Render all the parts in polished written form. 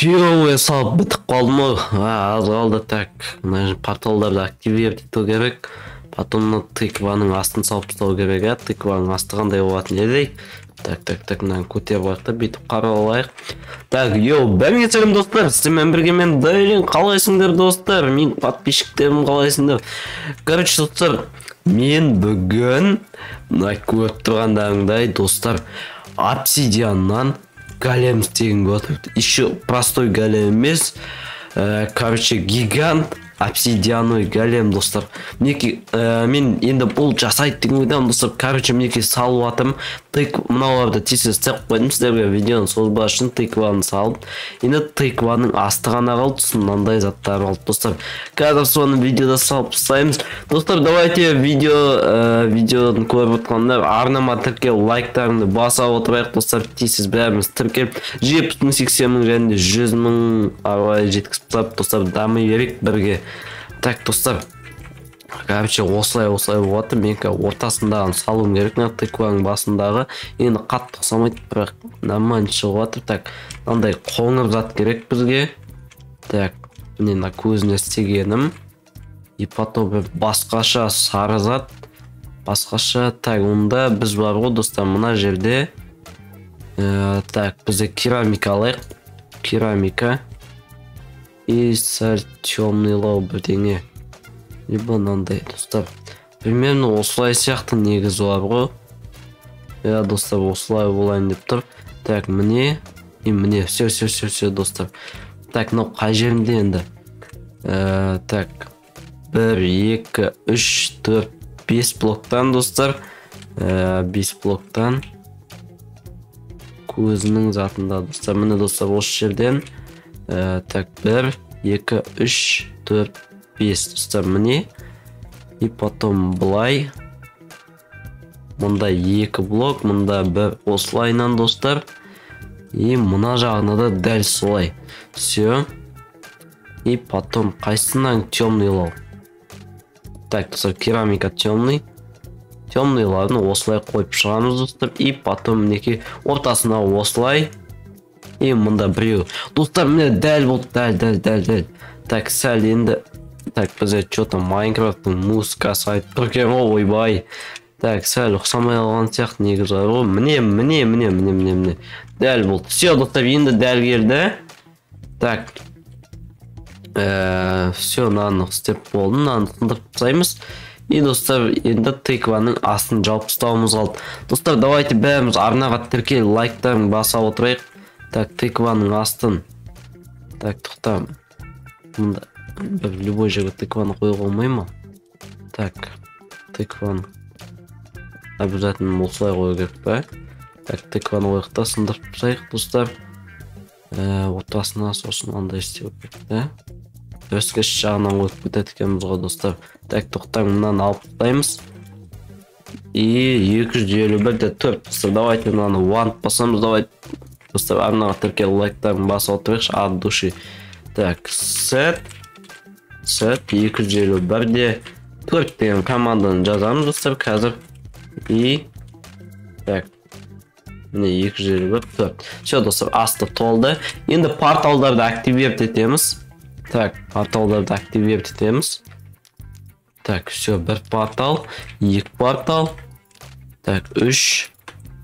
Yo'q, hisob bitib qolma. Ha, az qoldi tak. Mana portallarni aktivlab tutish kerak. Потом tikvaning ostini solib tutish kerak. Tikvaning osti qanday bo'latiladi? Так, нам кутер барта бит каралайк. Так, йоу, бәріңе сәлем достар. Сіздермен бірге мен Дайлин, қалайсыңдар достар? Мен подписчиктерім қалайсыңдар? Короче, достар, мен бүгін көріп тұрғандарыңдай достар, обсидианнан голем істегім келіп. Еще простой голем емес. Короче, гигант обсидиановый голем достар. Мінекей мен енді бұл жасайды дегенмін достар. Короче, мінекей салып атым. Мыналарды тез-тез тығып қойдым сіздерге видеоны созбас үшін тыкваны салып. Енді тыкваның асты ғана қалды, мынандай заттар қалды достар. Қазір соны видеода салып тастаймыз. Достар, давайте видеоны көріп отырғандар арнама тіркел лайктарыңды баса отырайық достар. Тез-тез бәріміз тіркеліп 70-80 мың және 100 мың аралай жеткізіп тастап достар, дамы ерек бірге. Так, достар, короче, осылай болады. Мен ортасындағын салуым керек, мына тыкваның басындағы. Енді қатты ұқсамайды, бірақ наман шығып жатыр. Так, мынандай қоңыр зат керек бізге. Так, мына көзіне істегенім. И потом басқаша сары зат. Басқаша, так, онда біз бар ғой достар, мына жерде. Так, бізде керамика алайық. Керамика. И сәл темный лау бірдеңе. Либо мынандай достар, примерно осылай сияқты негізі бар ғой. Я достар, осылай болайын деп тұр. Так, міне и міне, все достар. Так, мынау қай жерімде енді? Так, 1 2 3 4 5 блоктан достар, 5 блоктан көзінің затында достар. Міне достар, осы жерден так 1 2 3 4 5 достар, міне. И потом былай, мында 2 блок, мында 1 осылайынан достар. И мына жағына да дәл солай. Все. И потом қайсынан темный лау? Так, достар, керамика темный. Темный лауны осылай қойып шығамыз достар. И потом мінекей ортасына осылай. И мында біреу. Достар, міне дәл болды, дәл. Так, сәл енді. Так, бізде что-то Майнкрафттың музыкасы айтып тұр екен ғой, ойбай. Так, сәл ұқсамай алған сияқты негізі ғой. Міне. Дәл болды. Все, достар, енді дәл келді. Так. Все, нанық істеп болды. Нанық тындырып тастаймыз. И достар, енді тыкваның астын жауып тастауымыз қалды. Достар, давайте бәріміз арнаға тіркел, лайктарын баса отырайық. Так, тыкваның астын. Так, тоқтам. Мында в любой жерге тыкваны қойып қоймай ма? Так, тыкваны обязательно осылай қою керек па? Так, тыкваны ойықта сындырып тастайық достар. Ортасына сосын андай істеу керек та. Өскеш жағынан қойып кетеді екенбіз ғой достар. Так, тоқтаң, мынан алып тастаймыз. И 251-4 достар. Давайте мынаны уанып басамыз. Давайте достар, арнаға тіркел лайктарын басып отырайықшы от души. Так, сет 251-де 4 деген команданы жазамыз достар қазір. И так, міне 251-4. Все достар, асты толды. Енді порталдарды активерт етеміз. Так, порталдарды активерт етеміз. Так, все, 1 портал, 2 портал. Так, 3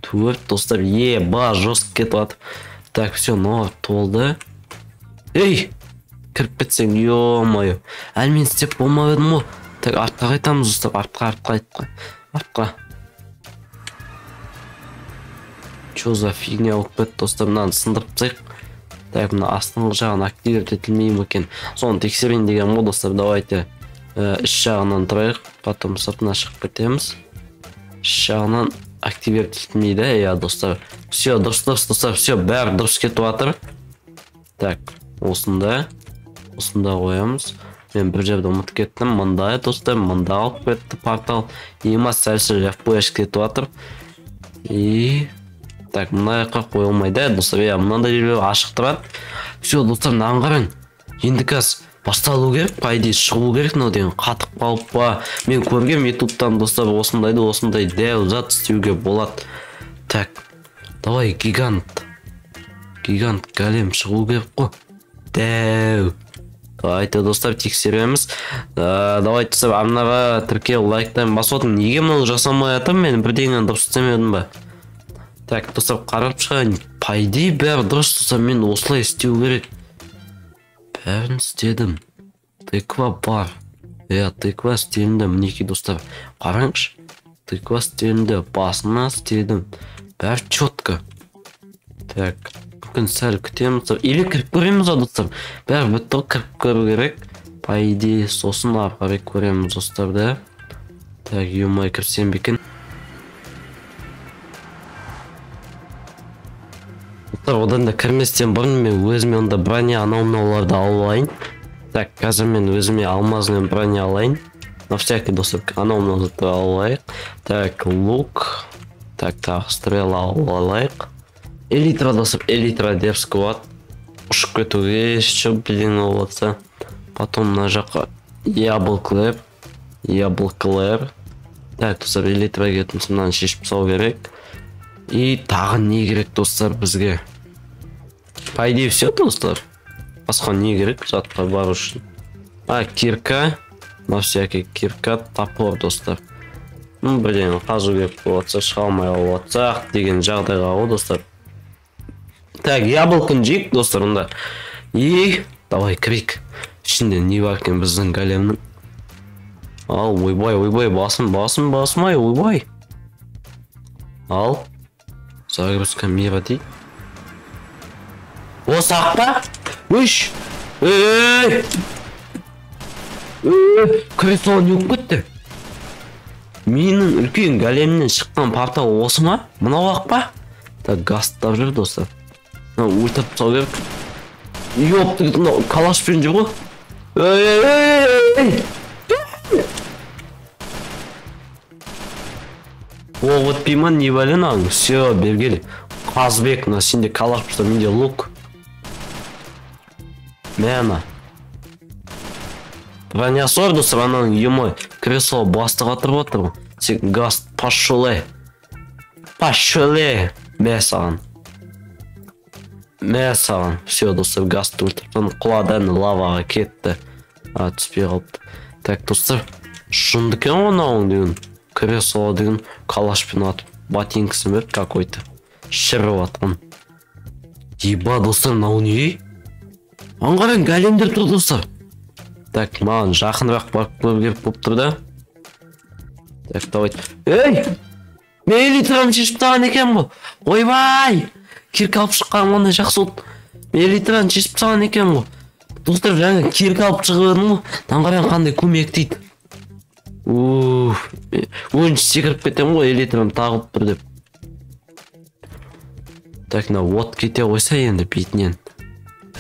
4 достар. Еба, жестко кетіп жатыр. Так, все, но толды. Эй, кіріп кетсең, ё-моё, әлі мен істеп болмап едім ғой. Так, артқа қайтамыз достар, артқа. Чё за фигня болып кетті достар, мынаны сындырып тастайық. Так, мына астыңғы жағын активировать етілмей ме екен, соны тексерейін деген ғой достар. Давайте іш жағынан тұрайық, потом сыртына шығып кетеміз. Іш жағынан активировать етілмейді, иә достар. Все, дұрыс достар, все, бәрі дұрыс кетіп жатыр. Так, осында қоямыз. Мен бір жерді ұмытып кеттім. Мындай достар, мында алып кетті портал. Ема сәл-сәл FPS кетіп жатыр. И так, мына жаққа қойылмайды достар. Я мынандай жерлер ашық тұрады. Все, достар, аңғарың. Енді қазір басталу керек, по идее шығу керек. Мынау деген қатып қалып па? Мен көргем ютубтан достар, осындай дәу зат істеуге болады. Так, давай гигант. gigant golem шығу керек қой. Дәу. Давайте достап тексереміз. Давайте сіз арнаға тіркел, лайктан басып отым. Неге мұны жасамай атым мен бірдеңен дұрыс істемедім ба? Так, достап қарап шығайын. Пайдей бәрі дұрыс тұсам мен осылай істеу керек. Бәрін істедім. Тыква бар. Иә, тыква істелінді. Мінекей достап. Қараңғыш. Тыква істелінді. Басына істедім. Бәрі четко. Так. Күн сәл күтеміз. Или кіріп көреміз, достар. Бәрі бітті кіріп көру керек. По идее, сосын апарай көреміз, достар, да? Так, юмай кірсем бекен. Достар, одан да кірместен бұрын мен өзіме онда броня анауына оларды алайын. Так, қазір мен өзіме алмазынан броня алайын. На всякий, достар, анауына оларды алайық. Так, лук. Так, тағы стрела алайық. Элитра, доступ, элитра дерзкого ушку эту вещь, блин, овца. Потом нажака яблоклэп, яблоклэп. Так, доступ, элитра гет, мы с нами шесть псов герек. И так не герек, доступ, бзге. Пойди все, доступ. Пасхон не герек, зад пробаруш. А кирка, на всякий кирка, топор, доступ. Ну, блин, хазу герек, овца, шалмай, овца, деген жағдайға о, доступ. Так, яблокын жек, достар, онда. И, давай, крик. Ішінде не бар кен біздің големнің. Ал, ойбай, ойбай, басым, басым, басымай, ойбай. Ал. Загрузка мира дей. О, сақпа. Үш. Эй. Кресло не көтті. Менің үлкен големнен шыққан портал осы ма? Мынау ақпа? Так, гастар жүр, достар. Ультап тұсау керек. Йопты кетімді калаш пен жеп ғой. О, вот пейман не вален аң. Все, бергелі. Қазбек, на сенде калаш пұшта, менде лук. Мәна. Броня сор, достар, ананың емой. Кресло бастыға тұрып отырмын. Сек газ пашуле. Пашуле. Бәсаған. Мәсаған, все, достар, газ түлтіптің құладан лаваға кетті. А, түспей қалыпты. Так, достар, шындыкен онауын деген, кресло деген калашпен атып, ботинкісін беріп какой-то шіріп атқан. Еба, достар, науын ей? Аңғаран големдер тұр, достар. Так, маған жақынырақ барып көріп көптір да. Так, давай. Эй! Мейлі тұрам шешіп таған екен бұл. Ойбай! Кирка алып шыққан онда жақсы ұлт. Элитраны шешіп саған екен ғой. Достар, жаңа кирка алып шығып едім ғой. Таңғаран қандай көмек дейді. Уф. Ойыншы секіріп кетем ғой, элитраны тағып бір деп. Так, мына от кете қойса енді бетінен.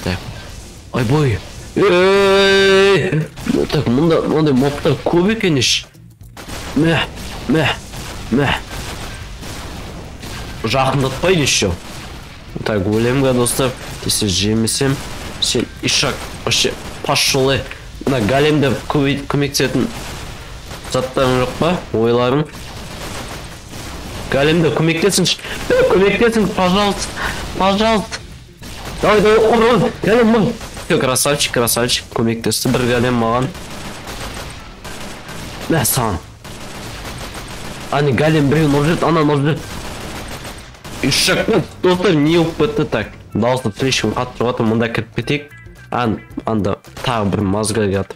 Так. Ай бой. Так, мұнда ондай мобтар көп екен еш. Мә, мә, мә. Жақындатпайды еще. Так, големға, достар, тесе жемесем, сен ішак, вообще, пашулы, мына големді көмектесетін заттарың жоқ па, ойларың? Големді көмектесінші, көмектесің, пожалуйста, пожалуйста. Давай, давай, ұрын, голем мұң. Все, красавчик, красавчик, көмектесті, бір голем маған. Мә, саған. Аны, голем біреу нұржет, ана нұржет. Ишак, достар, не өппетті. Так, дауыстып сөйшім қат тұрғатым, мұнда кіріп кетек. Анда тағы бір мазға кәтіп.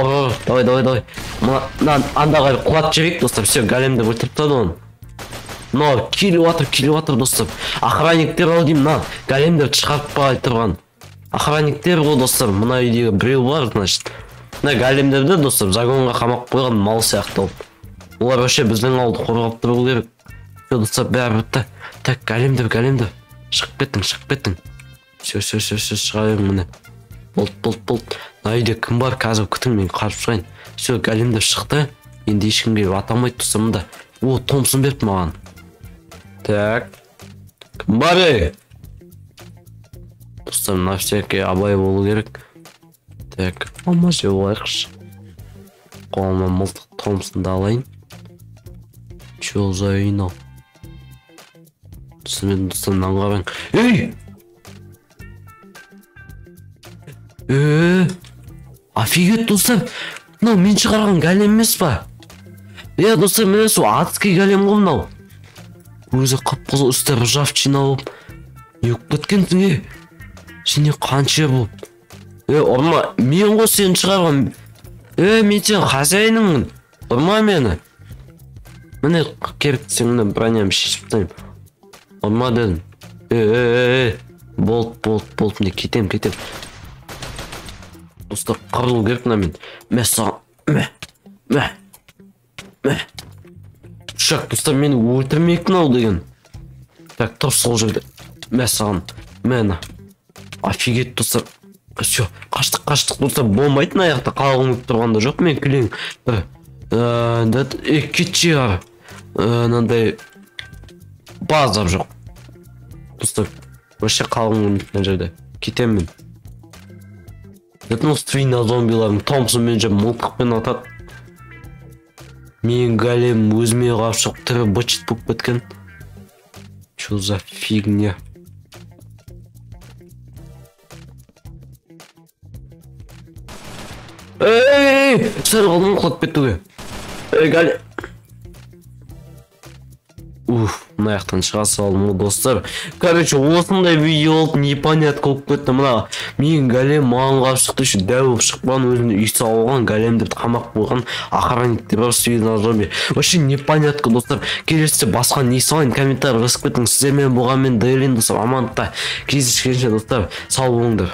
Ұрыр, давай, давай, давай. Андаға құлат жүрек, достар, все, големді өлтіріптады оны. Но, келуатыр, достар. Охранниктер ал дейм, на, големді шығарппа айтырған. Охранниктер ол, достар, мұна үйдегі біреу бар, значит. На, големдерді, достар, загонға қамақ қойған мал сияқты олып. Олар өше біздің ауылды қорғап тұру керек. Достар, бәрі бітті. Так, големдер, големдер. Шығып кеттің, шығып кеттің. Все, все, все, все, шығайын мені. Болт, болт, болт. Найде кім бар, қазір күтің, мен қарып шығайын. Все, големдер шықты. Енді ешкімге атамайды тұсымында. О, Томсын беріп маған. Так. Кім бар, ей? Достар, на всякий абай болу керек. Так, алма жеу лайықшы. Қолыма мылтық Томсынды алайын. Че за үйін ал? Сізмен достан аңғарың. Ей! Офигет, достар. Мынау мен шығарған голем емес па? Иә, достар, міне сол адский голем ғой мынау. Өзі қып-қызыл үсті ржавчина болып, үйіп кеткен түнге. Сене қанша болып. Ұрма, мен ғой сен шығарған. Мен сен хозяйныңмын. Ұрма мені. Міне керіп сенің броням шешіп тайым. Ұрма дедім. Болт, міне кетем. Достар, қарылу керек мына мен. Шақ, достар, мені өлтірмейтін ау деген. Так, тұр сол жерде. Мәсаған, мәні. Офигет, достар. Все, қаштық, достар, болмайтын аяқта қалғым өп тұрғанда жоқ, мен келең. Кетші ары. Нандай базар жоқ. Достар, өше қалғым өп жерде. Кетем мен. Жатын стрина зомбиларын Томпсон мен жа мылтықпен атады. Мен голем өзіме қап шығып тірі бычыт болып кеткен. Че за фигня? Эй! Сәр қалдың құлап кетуге. Эй, голем! Уф, мына жақтан шыға салдым, достар. Короче, осындай видеолық непонятка болып кетті. Мына мен голем маған қап шықты, еще дәу болып шықпаған, өзімді үй салған голем деп қамақ болған охранниктер бар, сүйген зомби. Вообще непонятка, достар. Келесіде басқа не салайын, комментарий жазып кетіңіз. Сіздермен болған мен Дейлин, достар. Амандықта кездескенше, достар. Сау болыңдар.